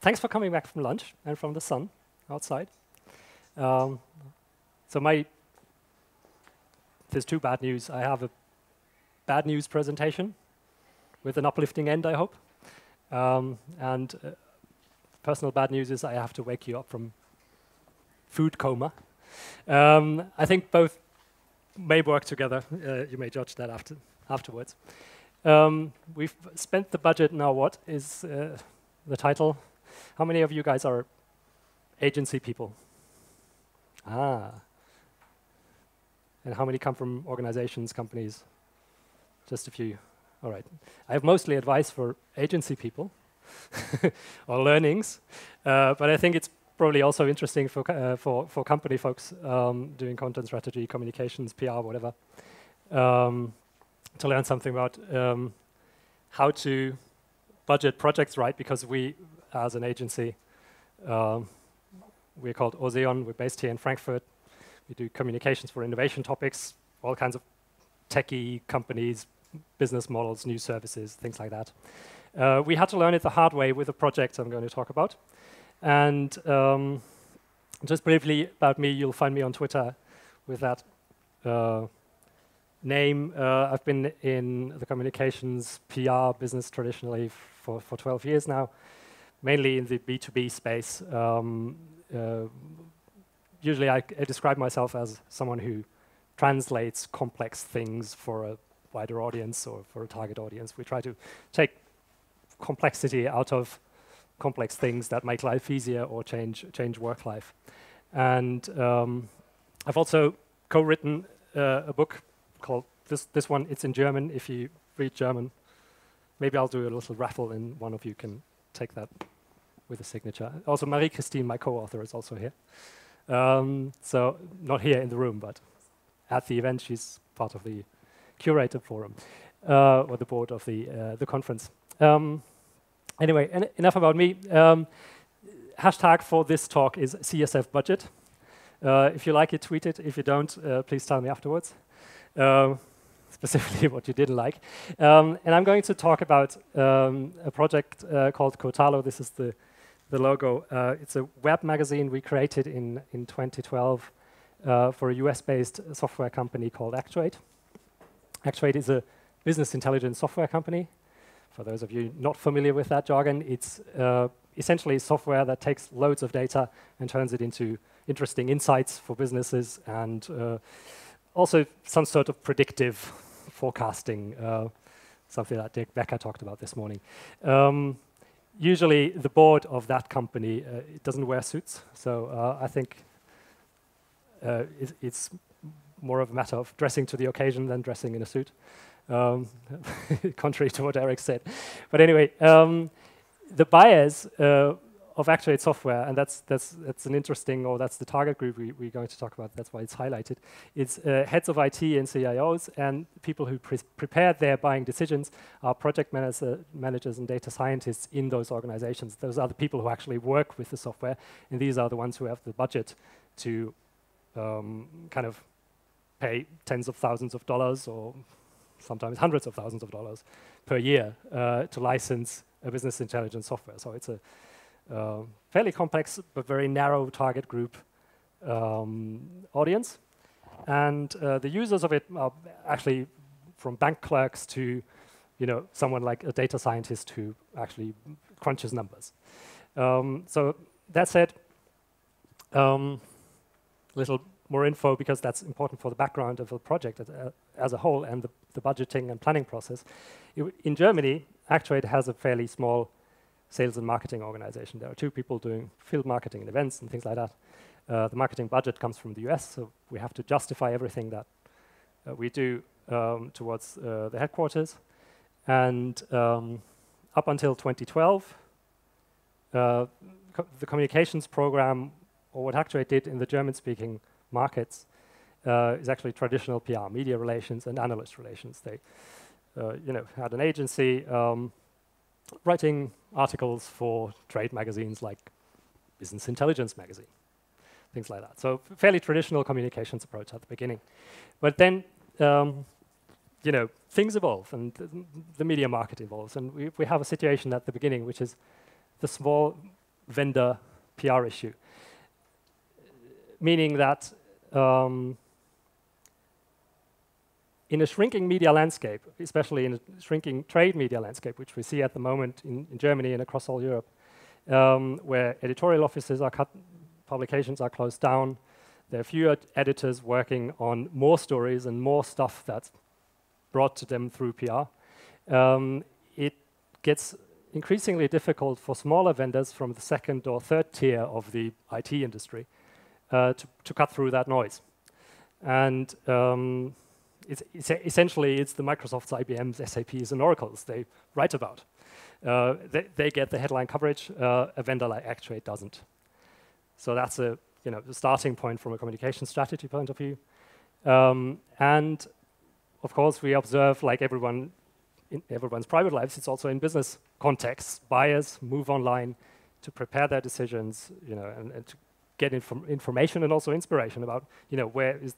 Thanks for coming back from lunch and from the sun outside. There's two bad news. I have a bad news presentation with an uplifting end, I hope. And personal bad news is I have to wake you up from food coma. I think both may work together. You may judge that afterwards. We've spent the budget, now what is the title? How many of you guys are agency people? Ah. And how many come from organizations, companies? Just a few. All right. I have mostly advice for agency people or learnings, but I think it's probably also interesting for company folks doing content strategy, communications, PR, whatever, to learn something about how to budget projects right, because we, as an agency, we're called Oseon. We're based here in Frankfurt. We do communications for innovation topics, all kinds of techie companies, business models, new services, things like that. We had to learn it the hard way with a project I'm going to talk about. And just briefly about me, you'll find me on Twitter with that name. I've been in the communications PR business traditionally for 12 years now, mainly in the B2B space. Usually I describe myself as someone who translates complex things for a wider audience or for a target audience. We try to take complexity out of complex things that make life easier or change work life. And I've also co-written a book called this one. It's in German. If you read German, maybe I'll do a little raffle and one of you can take that with a signature. Also, Marie-Christine, my co-author, is also here. So not here in the room, but at the event, she's part of the curator forum or the board of the conference. Anyway, enough about me. Hashtag for this talk is CSF budget. If you like it, tweet it. If you don't, please tell me afterwards, specifically what you didn't like. And I'm going to talk about a project called Kortalo. This is the logo. It's a web magazine we created in 2012 for a US-based software company called Actuate. Actuate is a business intelligence software company. For those of you not familiar with that jargon, it's essentially software that takes loads of data and turns it into interesting insights for businesses and also some sort of predictive forecasting, something that Dick Becker talked about this morning. Usually the board of that company it doesn't wear suits, so I think it's more of a matter of dressing to the occasion than dressing in a suit. Contrary to what Eric said. But anyway, the buyers of Actuate software, and that's an interesting, or that's the target group we're going to talk about, that's why it's highlighted, it's heads of IT and CIOs, and people who prepare their buying decisions are project managers and data scientists in those organizations. Those are the people who actually work with the software, and these are the ones who have the budget to kind of pay tens of thousands of dollars or sometimes hundreds of thousands of dollars per year to license a business intelligence software. So it's a fairly complex but very narrow target group audience. And the users of it are actually from bank clerks to, you know, someone like a data scientist who actually crunches numbers. So that said, little more info, because that's important for the background of the project as a whole and the budgeting and planning process. In Germany, Actuate has a fairly small sales and marketing organization. There are two people doing field marketing and events and things like that. The marketing budget comes from the US, so we have to justify everything that we do towards the headquarters. And up until 2012, the communications program, or what Actuate did in the German-speaking markets, is actually traditional PR, media relations and analyst relations. They you know, had an agency writing articles for trade magazines like Business Intelligence magazine, things like that. So fairly traditional communications approach at the beginning. But then you know, things evolve and the media market evolves, and we have a situation at the beginning which is the small vendor PR issue, meaning that in a shrinking media landscape, especially in a shrinking trade media landscape, which we see at the moment in Germany and across all Europe, where editorial offices are cut, publications are closed down, there are fewer editors working on more stories and more stuff that's brought to them through PR. It gets increasingly difficult for smaller vendors from the second or third tier of the IT industry to cut through that noise. And essentially, it's the Microsofts, IBMs, SAPs, and Oracles they write about. They get the headline coverage. A vendor like Actuate doesn't. So that's a the starting point from a communication strategy point of view. And of course, we observe, like everyone in everyone's private lives, it's also in business contexts. Buyers move online to prepare their decisions, and to get information and also inspiration about, where is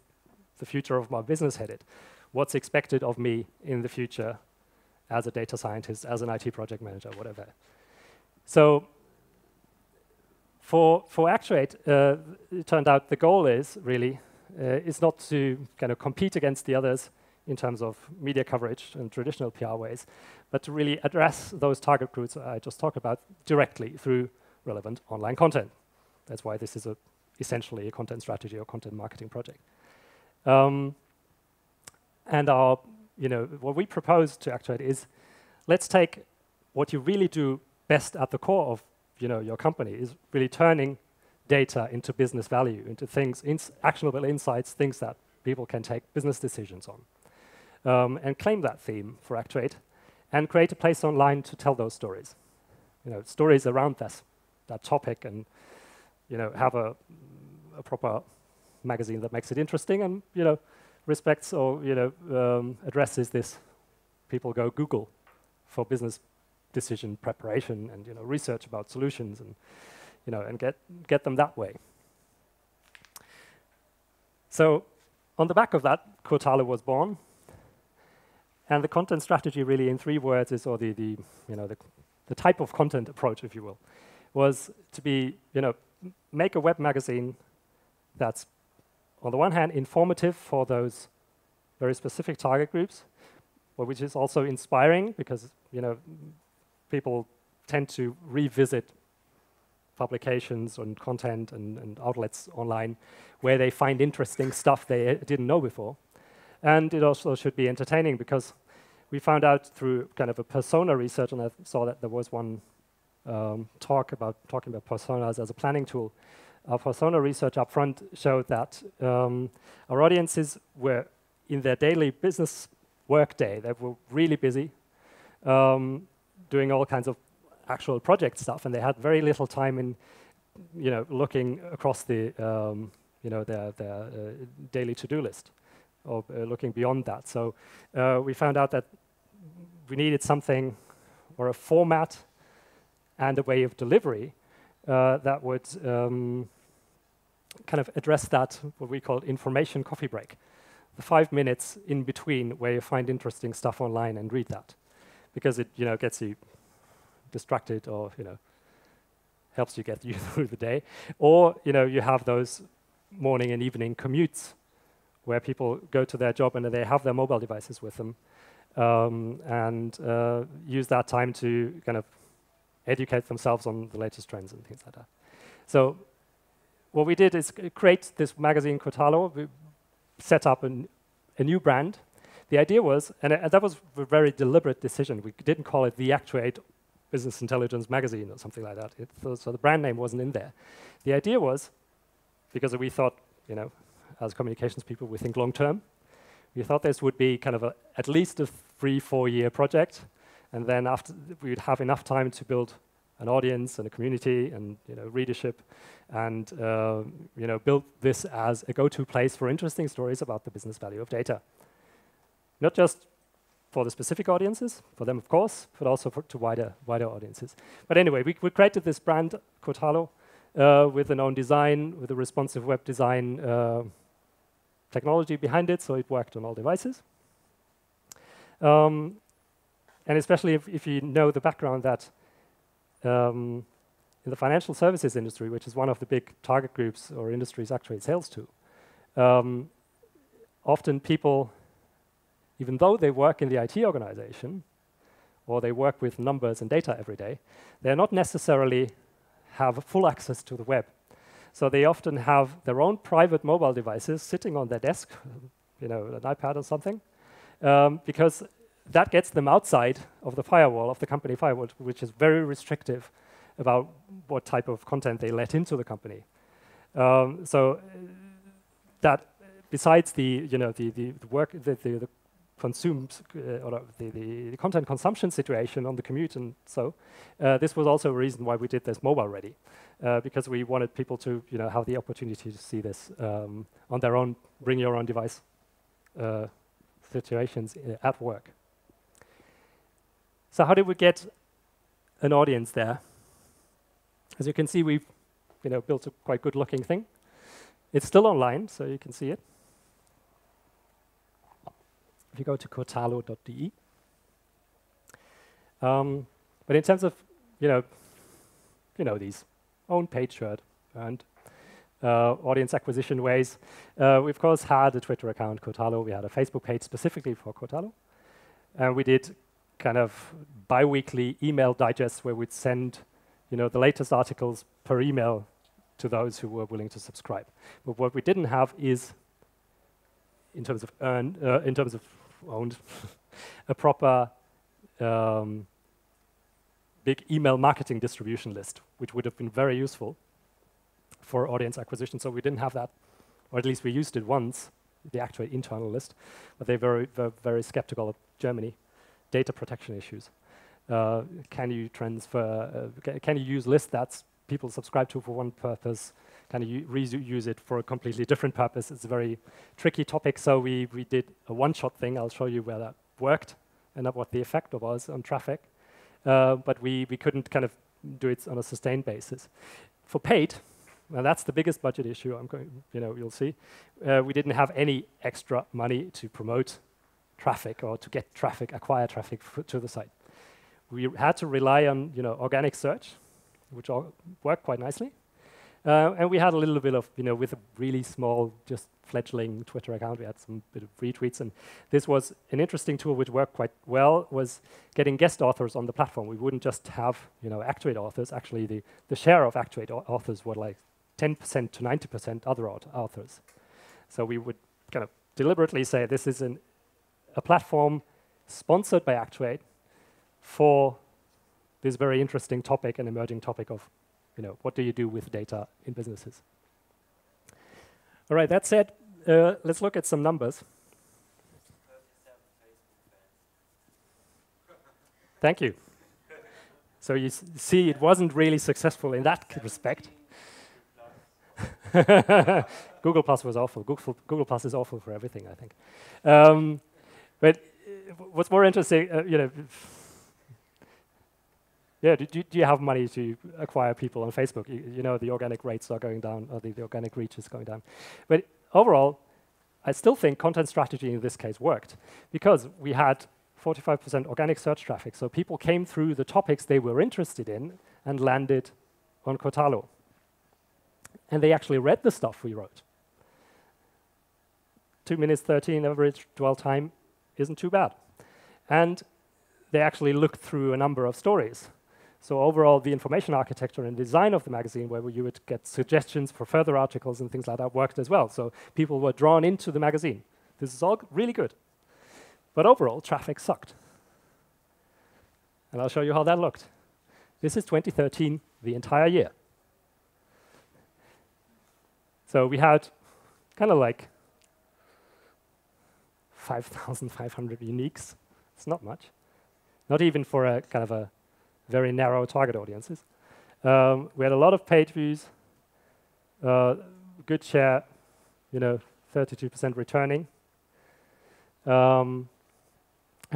the future of my business headed? What's expected of me in the future as a data scientist, as an IT project manager, whatever? So for Actuate, it turned out the goal is really, is not to kind of compete against the others in terms of media coverage and traditional PR ways, but to really address those target groups I just talked about directly through relevant online content. That's why this is essentially a content strategy or content marketing project. And our, what we propose to Actuate is, let's take what you really do best at the core of, your company is really turning data into business value, into things, actionable insights, things that people can take business decisions on, and claim that theme for Actuate, and create a place online to tell those stories, stories around that topic, and have a proper magazine that makes it interesting and respects or addresses this. People go Google for business decision preparation and research about solutions and and get them that way. So on the back of that, Kortalo was born, and the content strategy really in three words is, or the type of content approach, if you will, was to be make a web magazine that's on the one hand informative for those very specific target groups, but which is also inspiring because people tend to revisit publications and content and outlets online where they find interesting stuff they didn't know before. And it also should be entertaining, because we found out through kind of a persona research, and I saw that there was one talk about talking about personas as a planning tool. Our persona research upfront showed that our audiences were in their daily business workday. They were really busy doing all kinds of actual project stuff, and they had very little time in, looking across the, their daily to-do list, or looking beyond that. So we found out that we needed something, or a format and a way of delivery that would kind of address that, what we call information coffee break, the 5 minutes in between where you find interesting stuff online and read that, because it gets you distracted, or helps you get you through the day, or you have those morning and evening commutes where people go to their job and they have their mobile devices with them, and use that time to kind of educate themselves on the latest trends and things like that. So what we did is create this magazine, Kortalo. We set up a new brand. The idea was, and that was a very deliberate decision, we didn't call it the Actuate Business Intelligence Magazine or something like that. So the brand name wasn't in there. The idea was, because we thought, as communications people, we think long term. We thought this would be kind of at least a 3-4 year project. And then after, we'd have enough time to build an audience and a community and readership, and build this as a go-to place for interesting stories about the business value of data. Not just for the specific audiences, for them of course, but also to wider audiences. But anyway, we created this brand, Kortalo, with an own design, with a responsive web design technology behind it, so it worked on all devices. And especially if you know the background that in the financial services industry, which is one of the big target groups or industries Actuate sales to, often people, even though they work in the IT organization, or they work with numbers and data every day, they're not necessarily have full access to the web. So they often have their own private mobile devices sitting on their desk, you know, an iPad or something, because that gets them outside of the firewall, of the company firewall, which is very restrictive about what type of content they let into the company. So that, besides the, you know, the work, the consumed or the content consumption situation on the commute and so, this was also a reason why we did this mobile ready, because we wanted people to, you know, have the opportunity to see this on their own, bring your own device situations at work. So how did we get an audience there? As you can see, we've, you know, built a quite good looking thing. It's still online, so you can see it. If you go to kortalo.de. But in terms of, you know these own page shirt and audience acquisition ways, we of course had a Twitter account, Kortalo. We had a Facebook page specifically for Kortalo, and we did kind of bi-weekly email digests where we'd send, you know, the latest articles per email to those who were willing to subscribe. But what we didn't have is, in terms of earned, in terms of owned, a proper big email marketing distribution list, which would have been very useful for audience acquisition. So we didn't have that, or at least we used it once, the actual internal list, but they were very skeptical of Germany data protection issues. Can you transfer? Can you use lists that people subscribe to for one purpose? Can you reuse it for a completely different purpose? It's a very tricky topic, so we did a one-shot thing. I'll show you where that worked and what the effect was on traffic. But we couldn't kind of do it on a sustained basis. For paid, well, that's the biggest budget issue. You'll see. We didn't have any extra money to promote traffic or to get traffic, acquire traffic to the site. We had to rely on, you know, organic search, which all worked quite nicely. And we had a little bit of, you know, with a really small, just fledgling Twitter account, we had some bit of retweets. And this was an interesting tool which worked quite well, was getting guest authors on the platform. We wouldn't just have, you know, Actuate authors. Actually, the share of Actuate authors were like 10% to 90% other authors. So we would kind of deliberately say this is a platform sponsored by Actuate for this very interesting topic and emerging topic of, you know, what do you do with data in businesses? All right, that said, let's look at some numbers. Thank you. So you see, it wasn't really successful in that respect. Google Plus was awful. Google Plus is awful for everything, I think. But what's more interesting, you know, yeah, do you have money to acquire people on Facebook? You know, the organic rates are going down, or the organic reach is going down. But overall, I still think content strategy in this case worked, because we had 45% organic search traffic. So people came through the topics they were interested in and landed on Kortalo. And they actually read the stuff we wrote. 2 minutes 13 average dwell time isn't too bad. And they actually looked through a number of stories. So overall, the information architecture and design of the magazine, where you would get suggestions for further articles and things like that, worked as well. So people were drawn into the magazine. This is all really good. But overall, traffic sucked. And I'll show you how that looked. This is 2013, the entire year. So we had kind of like 5,500 uniques. It's not much. Not even for a kind of a very narrow target audiences. We had a lot of page views, good share, you know, 32% returning. And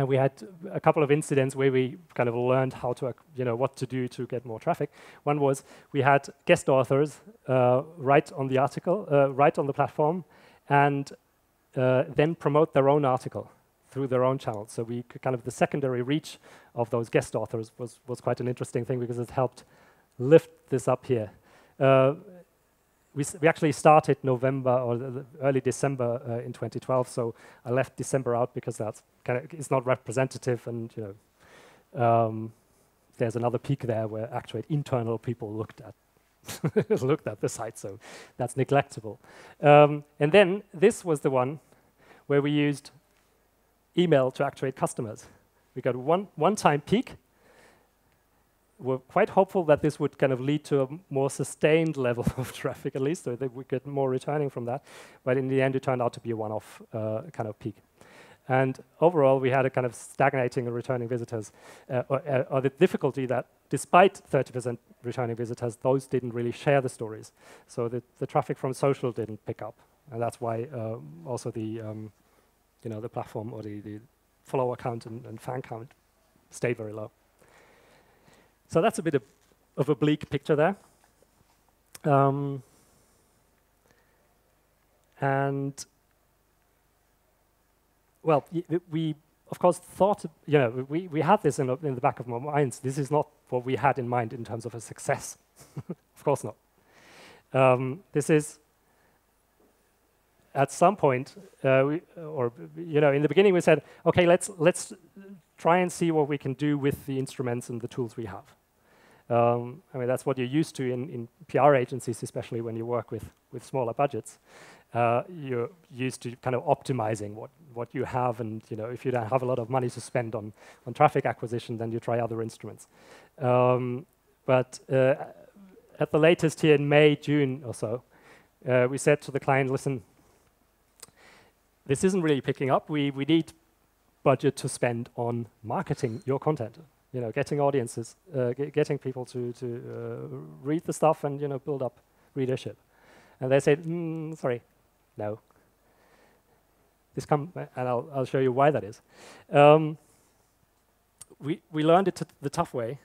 we had a couple of incidents where we kind of learned how to, you know, what to do to get more traffic. One was we had guest authors write on the article, write on the platform, and then promote their own article through their own channels. So we kind of the secondary reach of those guest authors was quite an interesting thing because it helped lift this up here. We actually started November or early December in 2012, so I left December out because that's kind of it's not representative, and you know there's another peak there where Actuate internal people looked at the site, so that's neglectable. And then this was the one where we used email to Actuate customers. We got one-time peak. We're quite hopeful that this would kind of lead to a more sustained level of traffic, at least, so that we get more returning from that. But in the end, it turned out to be a one-off kind of peak. And overall, we had a kind of stagnating and returning visitors, or the difficulty that despite 30% returning visitors, those didn't really share the stories. So the traffic from social didn't pick up. And that's why also the, you know, the platform or the follower count and fan count stayed very low. So that's a bit of a bleak picture there. And well, we of course thought, you know, we had this in the back of our minds. This is not what we had in mind in terms of a success. Of course not. This is at some point, you know, in the beginning we said, okay, let's try and see what we can do with the instruments and the tools we have. I mean, that's what you're used to in PR agencies, especially when you work with smaller budgets. You're used to kind of optimizing what you have, and you know, if you don't have a lot of money to spend on traffic acquisition, then you try other instruments. But at the latest here in May, June or so, we said to the client, listen, this isn't really picking up. We need budget to spend on marketing your content. You know, getting audiences, getting people to read the stuff and, you know, build up readership. And they said, sorry, no. This come, and I'll show you why that is. We learned it the tough way.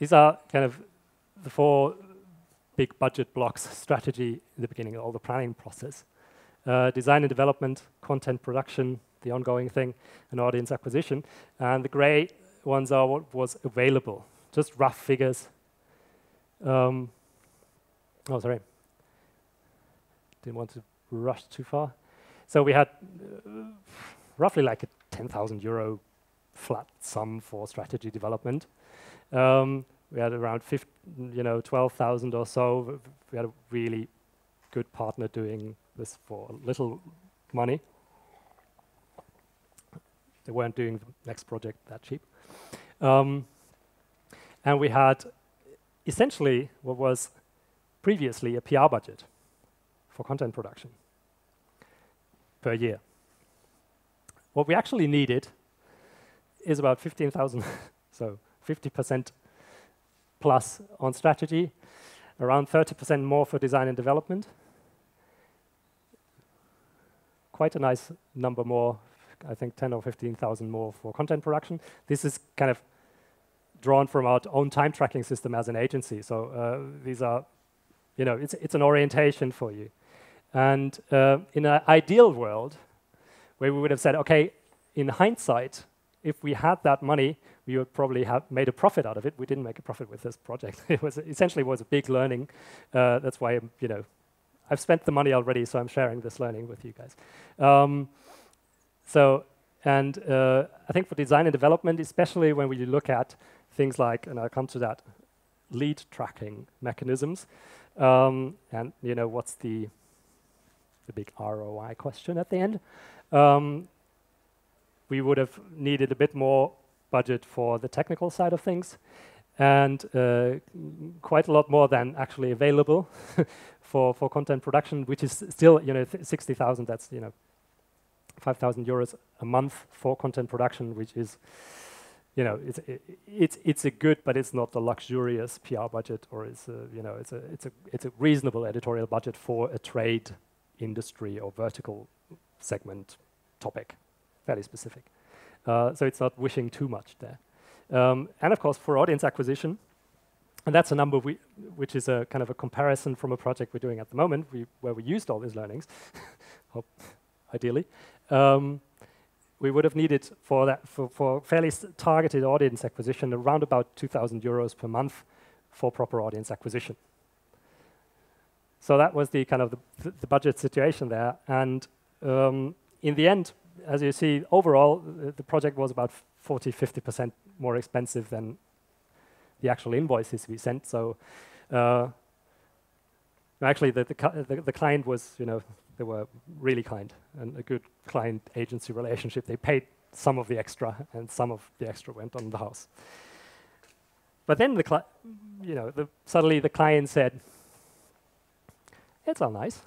These are kind of the four big budget blocks: strategy in the beginning, all the planning process, design and development, content production, the ongoing thing, and audience acquisition. And the gray ones are what was available, just rough figures. Oh, sorry. Didn't want to rush too far. So we had roughly like a €10,000 flat sum for strategy development. We had around 12,000 or so. We had a really good partner doing this for little money. They weren't doing the next project that cheap. And we had essentially what was previously a PR budget for content production per year. What we actually needed is about 15,000, so 50% plus on strategy, around 30% more for design and development. Quite a nice number more, I think 10 or 15,000 more for content production. This is kind of drawn from our own time tracking system as an agency. So these are, you know, it's an orientation for you. And in an ideal world, where we would have said, okay, in hindsight, if we had that money, we would probably have made a profit out of it. We didn't make a profit with this project. It was essentially was a big learning. That's why, you know, I've spent the money already, so I'm sharing this learning with you guys. So I think for design and development, especially when we look at things like, and I'll come to that, lead tracking mechanisms, and you know, what's the big ROI question at the end? We would have needed a bit more budget for the technical side of things, and quite a lot more than actually available for content production, which is still, you know, 60,000. That's, you know, €5,000 a month for content production, which is, you know, it's a good, but it's not a luxurious PR budget, or it's a, you know, it's a reasonable editorial budget for a trade industry or vertical segment topic, fairly specific. So it's not wishing too much there. And of course, for audience acquisition, and that's a number which is a kind of a comparison from a project we're doing at the moment, where we used all these learnings. ideally, we would have needed for that for fairly targeted audience acquisition around about 2,000 euros per month for proper audience acquisition. So that was the kind of the budget situation there. And in the end, as you see, overall, the project was about 40–50% more expensive than the actual invoices we sent. So actually, the client was, you know, they were really kind and a good client-agency relationship. They paid some of the extra, and some of the extra went on the house. But then the suddenly the client said, "It's all nice,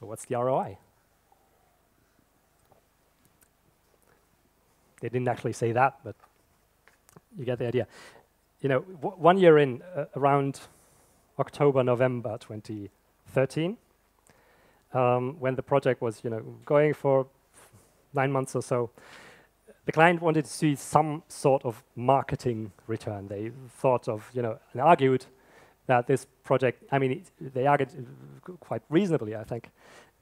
but what's the ROI?" They didn't actually say that, but you get the idea. You know, 1 year in, around October, November 2013, when the project was, you know, going for 9 months or so, the client wanted to see some sort of marketing return. They thought of, you know, and argued that this project, I mean, they argued quite reasonably, I think,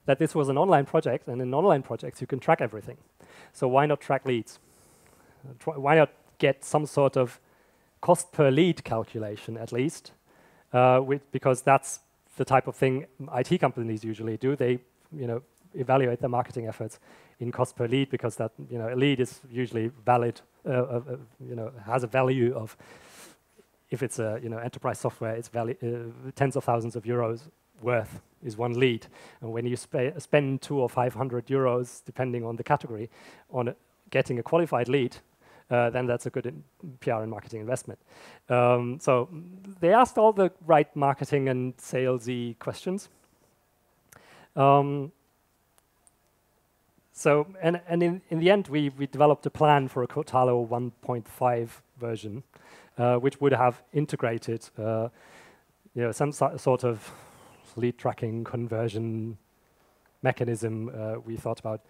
that this was an online project, and in online projects you can track everything. So why not track leads? Why not get some sort of cost per lead calculation at least? Because that's the type of thing IT companies usually do. They, you know, evaluate their marketing efforts in cost per lead, because that, you know, a lead is usually valid, you know, has a value of, if it's a, you know, enterprise software, it's tens of thousands of euros worth is one lead. And when you spend 200 or 500 euros, depending on the category, on getting a qualified lead, then that's a good PR and marketing investment. So they asked all the right marketing and salesy questions. And in the end, we developed a plan for a Kortalo 1.5 version, which would have integrated, you know, some sort of lead tracking conversion mechanism. We thought about,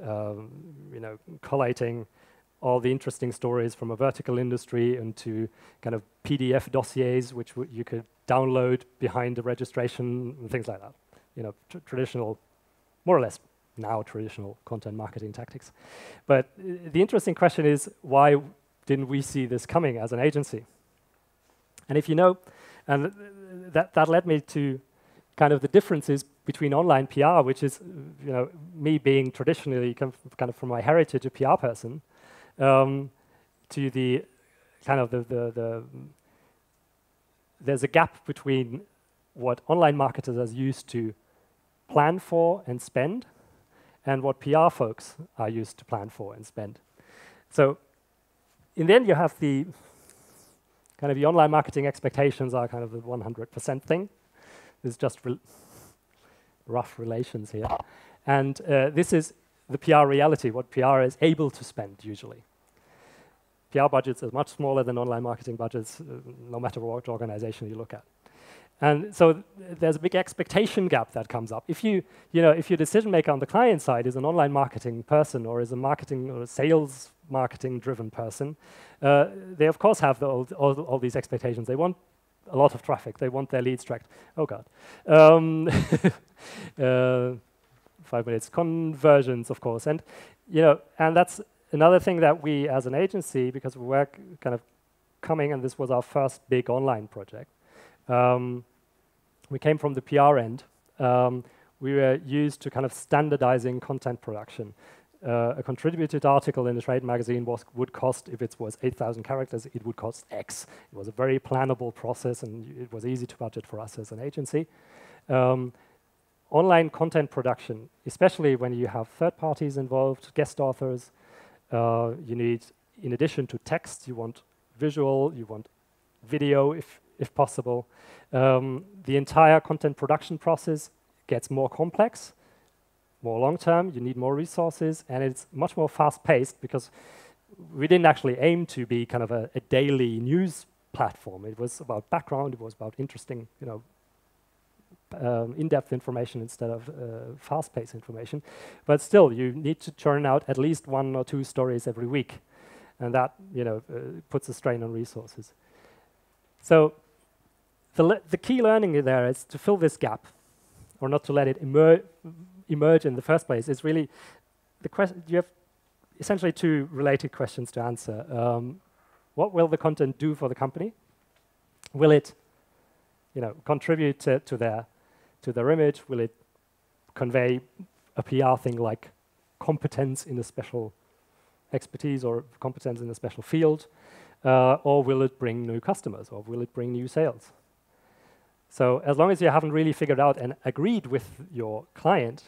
you know, collating all the interesting stories from a vertical industry into kind of PDF dossiers, which you could download behind the registration and things like that. You know, traditional, more or less now traditional content marketing tactics. But the interesting question is, why didn't we see this coming as an agency? And if you know, and that led me to kind of the differences between online PR, which is, you know, me being traditionally kind of from my heritage a PR person, to the kind of there's a gap between what online marketers are used to plan for and spend, and what PR folks are used to plan for and spend. So in the end, you have the kind of the online marketing expectations are kind of the 100% thing. There's just rough relations here. And this is the PR reality, what PR is able to spend usually. PR budgets are much smaller than online marketing budgets, no matter what organization you look at. And so there's a big expectation gap that comes up. If your decision maker on the client side is an online marketing person or is a marketing or a sales marketing driven person, they of course have all these expectations. They want a lot of traffic. They want their leads tracked. Oh God. 5 minutes. Conversions, of course. And, you know, and that's another thing that we as an agency, because we were kind of coming, and this was our first big online project, we came from the PR end. We were used to kind of standardizing content production. A contributed article in a trade magazine would cost, if it was 8,000 characters, it would cost X. It was a very plannable process, and it was easy to budget for us as an agency. Online content production, especially when you have third parties involved, guest authors, you need, in addition to text, you want visual, you want video if possible. The entire content production process gets more complex, more long-term, you need more resources, and it's much more fast-paced, because we didn't actually aim to be kind of a daily news platform. It was about background, it was about interesting, you know, in-depth information instead of fast-paced information. But still, you need to churn out at least 1 or 2 stories every week, and that, you know, puts a strain on resources. So the key learning there is to fill this gap, or not to let it emerge in the first place is really the question. You have essentially two related questions to answer. What will the content do for the company? Will it, contribute to their image? Will it convey a PR thing like competence in a special expertise or competence in a special field? Or will it bring new customers? Or will it bring new sales? So as long as you haven't really figured out and agreed with your client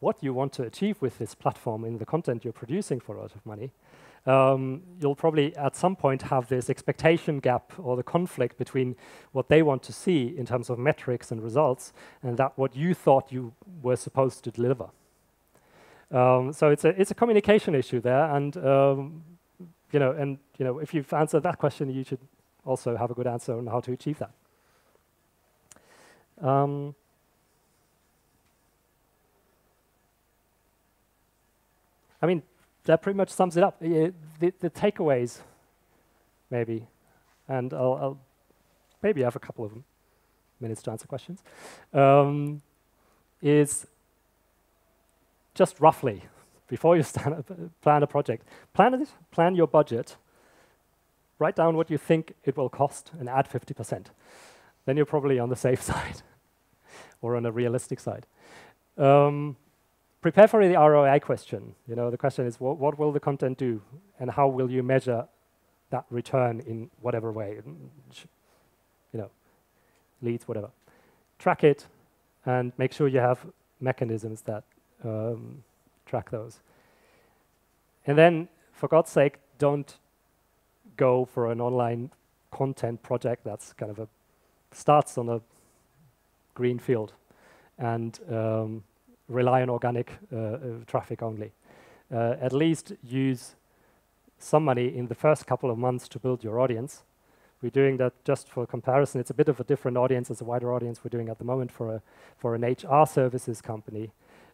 what you want to achieve with this platform in the content you're producing for a lot of money, you'll probably at some point have this expectation gap or the conflict between what they want to see in terms of metrics and results and that what you thought you were supposed to deliver. So it's a communication issue there, and if you've answered that question, you should also have a good answer on how to achieve that. I mean, that pretty much sums it up. The takeaways, maybe, and I'll maybe have a couple of minutes to answer questions. Is just roughly, before you plan a project, plan your budget. Write down what you think it will cost and add 50%. Then you're probably on the safe side or on a realistic side. Prepare for the ROI question. The question is, what will the content do, and how will you measure that return in whatever way, leads, whatever. Track it, and make sure you have mechanisms that track those. And then, for God's sake, don't go for an online content project that's kind of starts on a green field and rely on organic traffic only. At least use some money in the first couple of months to build your audience. We're doing that just for comparison. It's a bit of a different audience. It's a wider audience we're doing at the moment for an HR services company.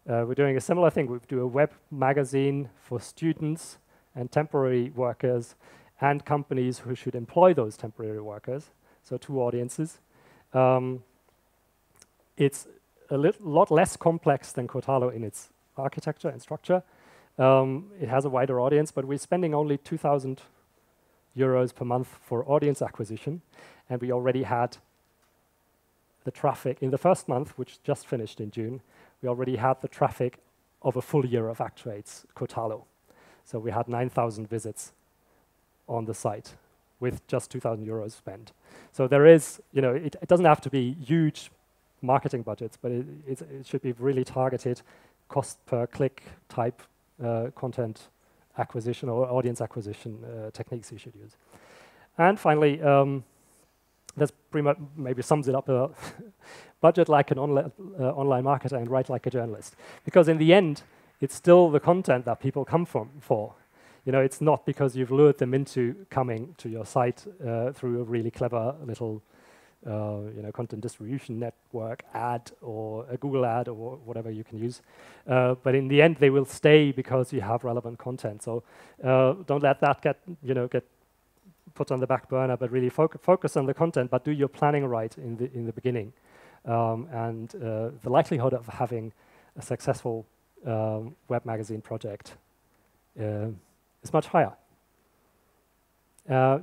We're doing a similar thing. We do a web magazine for students and temporary workers and companies who should employ those temporary workers. So 2 audiences. It's a lot less complex than Kortalo in its architecture and structure. It has a wider audience, but we're spending only 2,000 euros per month for audience acquisition, and we already had the traffic in the first month, which just finished in June. We already had the traffic of a full year of Actuate's Kortalo. So we had 9,000 visits on the site with just 2,000 euros spent. So there is, it doesn't have to be huge marketing budgets, but it should be really targeted cost per click type content acquisition or audience acquisition techniques you should use. And finally, that's pretty much maybe sums it up. Budget like an online marketer and write like a journalist. Because in the end, it's still the content that people come for. It's not because you've lured them into coming to your site through a really clever little content distribution network ad or a Google ad or whatever you can use. But in the end, they will stay because you have relevant content. So don't let that get put on the back burner, but really focus on the content, but do your planning right in the beginning. And the likelihood of having a successful web magazine project is much higher.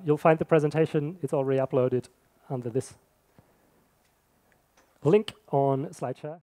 You'll find the presentation, it's already uploaded under this link on SlideShare.